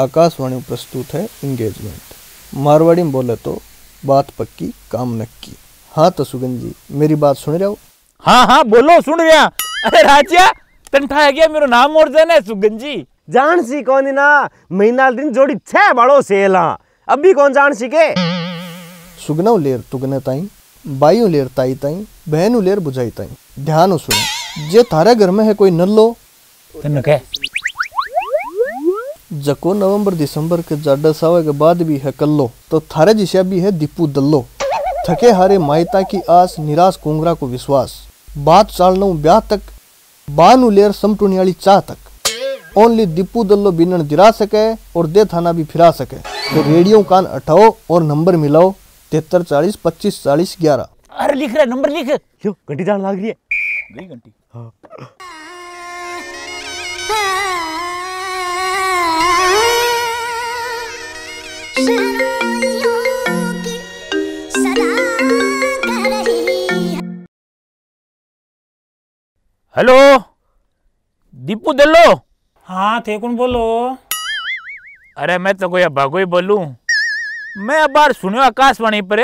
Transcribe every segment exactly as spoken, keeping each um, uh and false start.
आकाशवाणी प्रस्तुत है इंगेजमेंट। मारवाड़ी में बोले तो बात पक्की काम नक्की। हाँ तो सुगन जी मेरी बात सुन रहे हो? हाँ हाँ बोलो सुन रहा। अरे राजा तंठा गया मेरो नाम और जाने सुगन जी। जान सी कौन ना महीना दिन जोड़ी छह बड़ो सेला अभी कौन जान सीखे सुगनऊ लेर तुगने ताई बायू लेर ताई ताई बहनू लेर बुझाई ताई। ध्यान सुन जे थारे घर में है कोई नल्लो तन्ने कह जको नवंबर दिसंबर के जाडा सावे के बाद भी है कल्लो तो थारे जिसे भी है दीपू दल्लो। थके हारे मायता की आस निराश कुंगरा को विश्वास बात चालनऊ ब्याह तक बानू लेर समटुनियाली चाह तक ओनली दीपू दल्लो बिनन दिरा सके और दे थाना भी फिरा सके। तो रेडियो कान उठाओ और नंबर मिलाओ तिहत्तर चालीस पच्चीस चालीस ग्यारह। अरे लिख रहा नंबर लिख यो घंटी जान लाग रही है गई घंटी। हां हेलो दीपू दल्लो। हाँ थे कौन बोलो? अरे मैं तो कोई अबागो ही बोलूं। मैं अब बार सुनो आकाशवाणी पर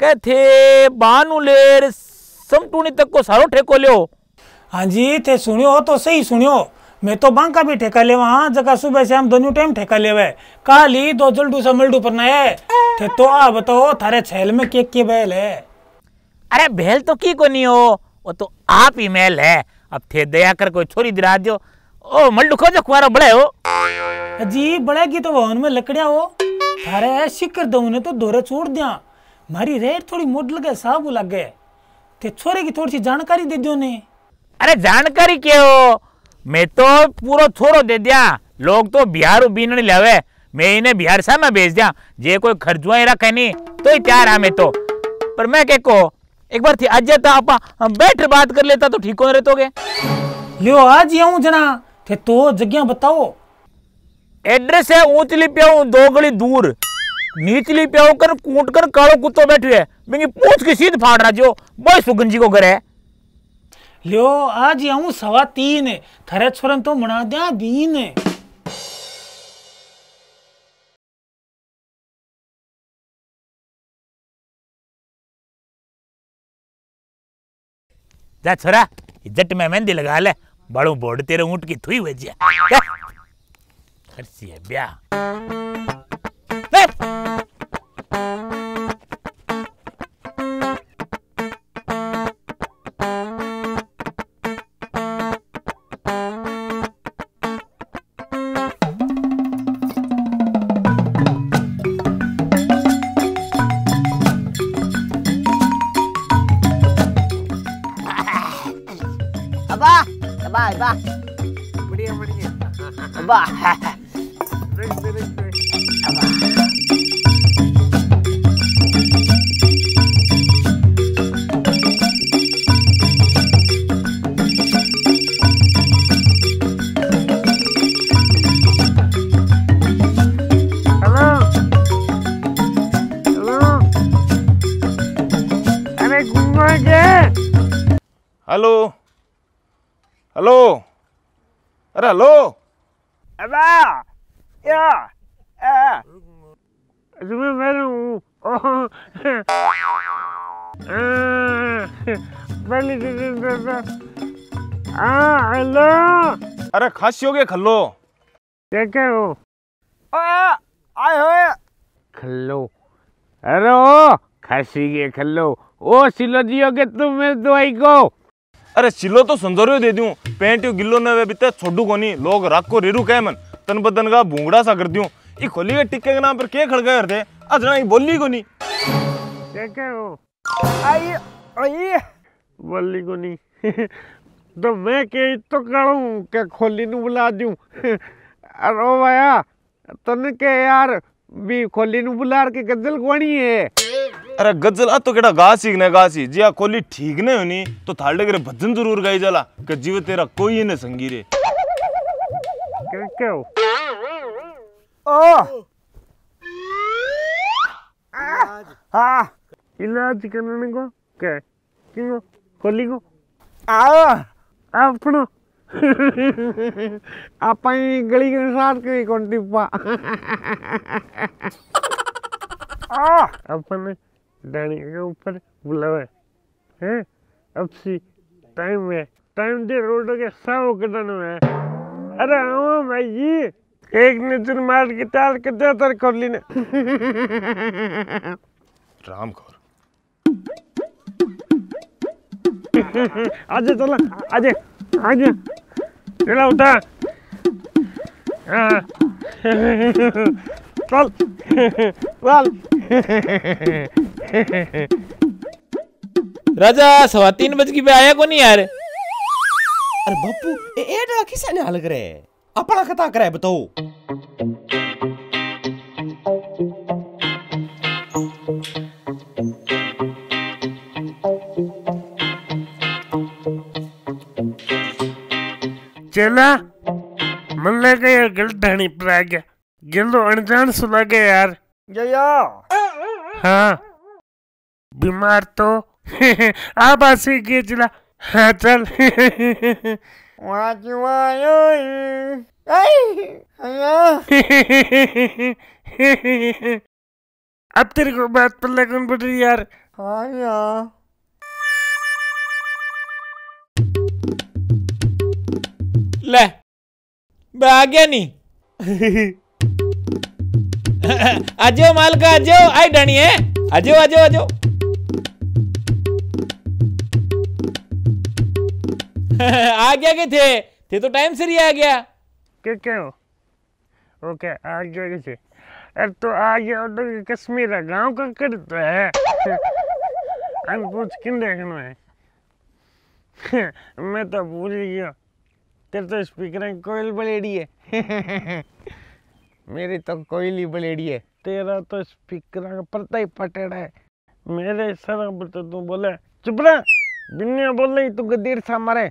कह थे बानू लेर समटूनी तक को सारो ठेको लियो। हाँ जी थे सुनियो तो सही सुनियो। मैं तो बांका भी ठेका ले वहाँ जगह सुबह से हम दोनों टाइम ठेका ले हुए काली दो जल्डू समल्डू पर नए थे। तो आ बताओ थारे छैल में के के बैल है? अरे बैल तो की को नहीं हो वो तो आप ही मेल है। अब थे दया कर कोई छोरी दिला दो ओ मल्डू खो जो कुआरा बड़े हो जी बड़े की तो भवन में लकड़िया हो थारे शिकर दो ने तो दोरे छोड़ दिया मारी रेट थोड़ी मोट लगे साबू लग गए थे छोरे की थोड़ी सी जानकारी दे दो ने। अरे जानकारी क्या हो मैं तो पूरा छोरो दे दिया लोग तो बिहार बीन लावे मैं इन्हें बिहार सा में भेज दिया जे कोई खर्जुआ रखे नहीं तो प्यार है मैं तो पर मैं क्या को एक बार थी आज था आपा हम बैठ बात कर लेता तो ठीक हो रहे तो गे। लियो आज आऊं जना थे तो जगह बताओ। एड्रेस है ऊंचली प्याऊ दो गली दूर नीचली प्याऊ कर कूट कर कालो कुत्तो बैठी है मेरी पूछ की सीध फाड़ रहा जो बॉय सुगन जी को घर है। लियो आज आऊं सवा तीन थारे छोरन तो मना दिया बीन। जा छोरा जट में मेहंदी लगा ले बड़ो बोर्ड तेरे ऊंट की थुई बजिया खर्ची है ब्याह। बढ़िया बढ़िया अरे गुंगा के हेलो हेलो अरे हेलो अबा या तुम्हें मेरू पहले हेलो अरे खासी हो गया खल्लो देखे हो आए हो खल्लो अरे ओ खासी के खल्लो ओ सिलो जी हो गए तुम मेरे दवाई को। अरे सिलो तो संजोरियो दे दूं पेंट यो गिल्लो न वे बिते छोडू कोनी लोग राख को रेरू कह मन तन बदन का भूंगड़ा सा कर दियो ई खोली के टिक्के के नाम पर के खड़ गए हरते अजना ई बोली कोनी देखे हो आई आई बोली कोनी तो मैं के तो करू के खोली नु बुला दूं। अरे भाया तन के यार भी खोली नु बुलार के गजल कोनी है। अरे गजल आ तो केड़ा गासी ने गासी जिया कोली ठीक नहीं होनी तो थाड़े करे भजन जरूर गाई जाला के जीव तेरा कोई ने संगी रे केओ ओ हां इलाज करने को के किंगो कोली को आओ अपनो अपनी गली के साथ की कौन टिप्पा अपन डानी के ऊपर बुलावा है। अब सी टाइम है, टाइम दे रोड के साव कदन में। अरे आओ भाई जी, एक ने चुन मार के ताल के दातर कर लेने राम खोर आज चला आज आज चला उठा चल चल। राजा सवा तीन बज की पे आया को नहीं यार। अरे बापू ए डा किसे ने हल करे अपना कथा करे बताओ। चला मन लगा यार गलत ढाणी पर आ गया, गिलो अनजान सुला गया यार या। हाँ बीमार तो आप आसी के चला। हाँ चल वहाँ क्यों आयो अब तेरे को बात पल्ला कौन पड़ रही यार। हाँ यार ले बे आ गया नहीं। आजो मालका आजो आई डाणी है आजो आजो आजो। आ गया के थे थे तो टाइम से ही आ गया क्या क्या हो ओके आ गया के थे। अब तो आ गया उधर कश्मीर गांव का करता है हम पूछ किन देखना है। मैं तो भूल गया तेरे तो स्पीकर में कोयल बलेडी है। मेरी तो कोयली बलेडी है, तेरा तो स्पीकर का पर्दा ही फटेड़ा है। मेरे सर पर तो तू बोले चुप रह बिन्ने बोले तू गदीर सा मारे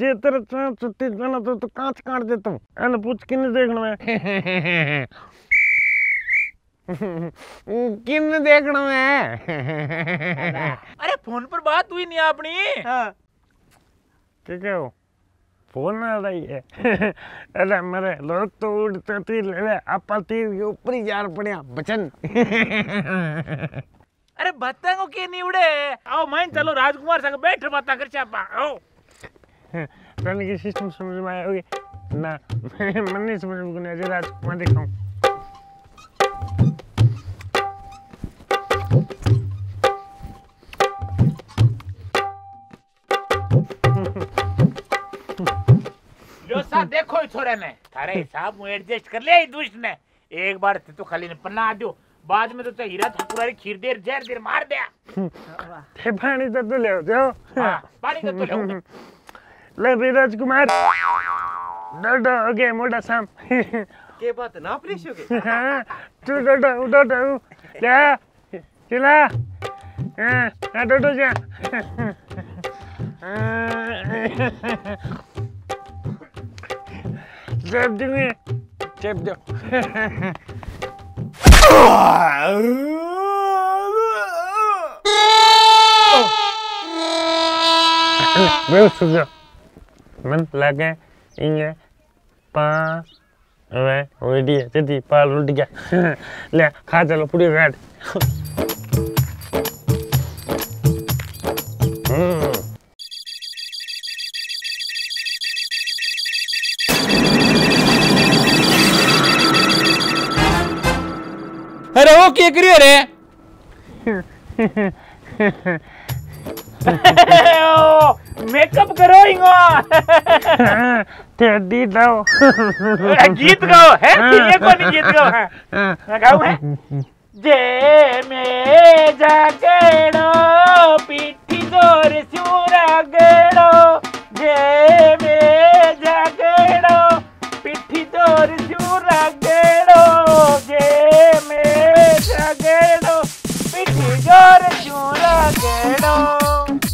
जे तेरे चांस छुट्टी जाना तो तो कांच काट देता हूँ। अन पूछ किन देखना है किन देखना है। अरे फोन पर बात हुई नहीं आपनी। हाँ क्या क्या हो फोन आ रही है। अरे मेरे लोग तो उड़ते तीर ले आप तीर के ऊपर ही जार पड़े बचन। अरे बत्ता को के नहीं उड़े आओ मैं चलो राजकुमार संग बैठ बाता कर चापा आओ। रन की सिस्टम समझ में आया होगी ना। मन नहीं समझ में गुना जो राजकुमार दिखाऊं। देखो इस छोरे ने थारे हिसाब में एडजस्ट कर लिया दुष्ट ने। एक बार थे तो खाली ने पन्ना आ जाओ बाद में तो ते हीरा ठाकुरारी खीर देर जहर देर मार दिया ते पानी तो तो ले जाओ। हां पानी तो तो ले ले विराज कुमार डडा हो गया मोटा साम के बात ना प्रेश हो गई। हां तू डडा डडा ले चला। हां डडो जा जब दिए जब दो वेल सुझो मन लगे इंगे पा वे ओडी तेती पाल उल्ट गया ले खा चलो पूरी गाड। अरे वो क्या करियो रे। मेकअप करो इंगो टेडी दाओ गीत गाओ है ये कौन गीत गाओ है मैं गाऊं है जे मे जागेड़ो पीठी जोर सूरा गेड़ो जे मे जागेड़ो पीठी जोर सूरा गेड़ो जे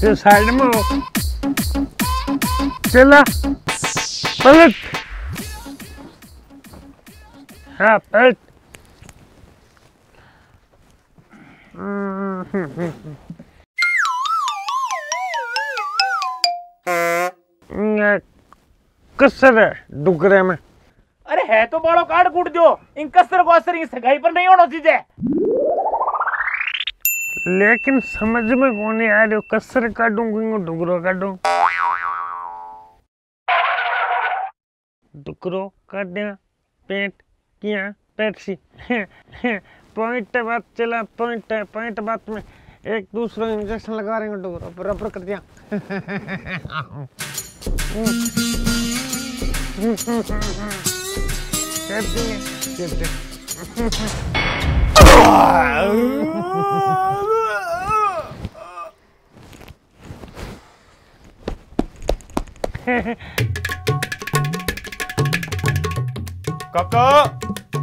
तो साइड में चला पलट। हाँ पलट कसर है डुगरे में। अरे है तो बड़ो काट कूट दो, इन कसर को असर सगाई पर नहीं होना चीजें। लेकिन समझ में कौन आ रही, कसर काटूंगा डुगरो काटू डुगरो काटिया पेंट किया पेप्सी। पॉइंट बात चला, पॉइंट पॉइंट बात में एक दूसरे को इंजेक्शन लगा रहे हैं डुगरो पर, रबर कर दिया। काका,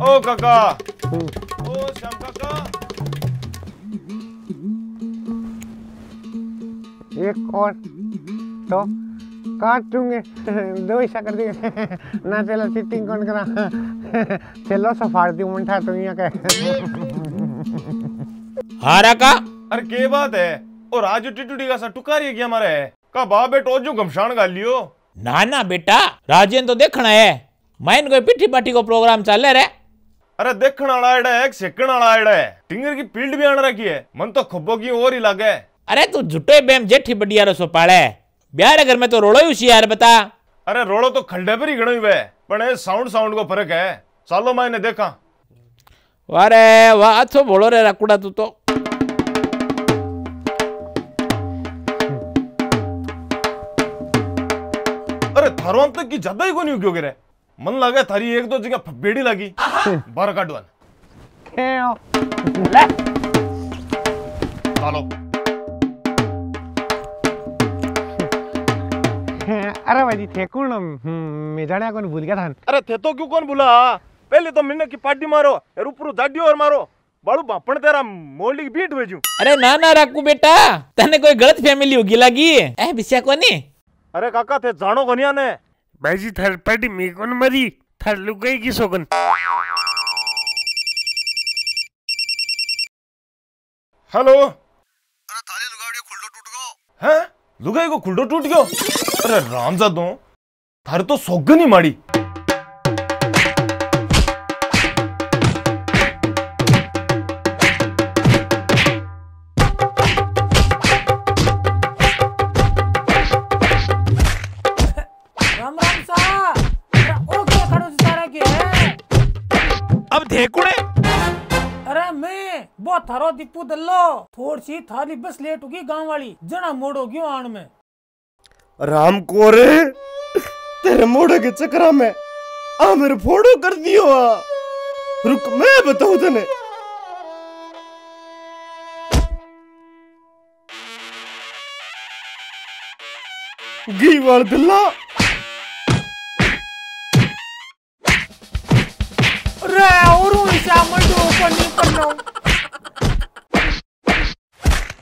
ओ काका, ओ श्याम काका। एक और तो काटूंगे, दो हिस्सा कर देंगे ना। चलो चिटिंग कौन करा, चलो सफारती मुंठा तो यहाँ का हारा का। अरे के बात है, और आज टिटुडी का सा टुकार ये क्या हमारे है का बाप बेटो जो गमशान गाल लियो। ना ना बेटा, राजेन तो देखना है, माइन कोई पिट्ठी पाठी को प्रोग्राम चाले रे। अरे देखना वाला आड़ा है, सेकण वाला आड़ा है, टिंगर की फील्ड भी आना रखी है, मन तो खब्बो की और ही लागे। अरे तू झुटे बेम जेठी बडिया रो सो पाड़े ब्याह घर में तो रोड़ो ही उसी यार बता। अरे रोड़ो तो खंडे पर ही गणो हुए, पर साउंड साउंड को फर्क है। सालो मैंने देखा, अरे वाह अच्छो बोलो रे रकुड़ा तू तो। अरे थारो अंत की ज्यादा ही कोनी उग्यो करे, मन लगा थारी एक दो जगह बेड़ी लगी बार काटवान ले सालो। अरे भाई थे कौन मेजाने कौन भूल गया था। अरे थे तो क्यों कौन भूला, पहले तो मिन्ने की पार्टी मारो और ऊपर दाडियो और मारो बाड़ू बापन तेरा मोली की बीट भेजू। अरे ना ना राकू बेटा, तने कोई गलत फैमिली होगी लगी ए बिस्या कोनी। अरे काका थे जानो कोनिया ने भाई जी, थर पार्टी में कौन मरी थर लुगाई की सोगन। हेलो, अरे थारी लुगावड़ी खुल्डो टूट गयो। हैं लुगाई को खुल्डो टूट गयो। अरे रामजादो थारे तो सोगन ही माड़ी। राम राम सा ओ क्या खड़ो सितारा के है अब धेकुड़े। अरे मैं वो थारो दीपू दल्लो, थोड़ी सी थारी बस लेट होगी गांव वाली, जना मोड़ो क्यों आण में। राम को रे तेरे मोड़े के चक्रा में आ मेरे फोड़ो कर दियो। रुक मैं बताऊं तने। गीवार दिल्ला रे और उनसे मडो पर नहीं करना।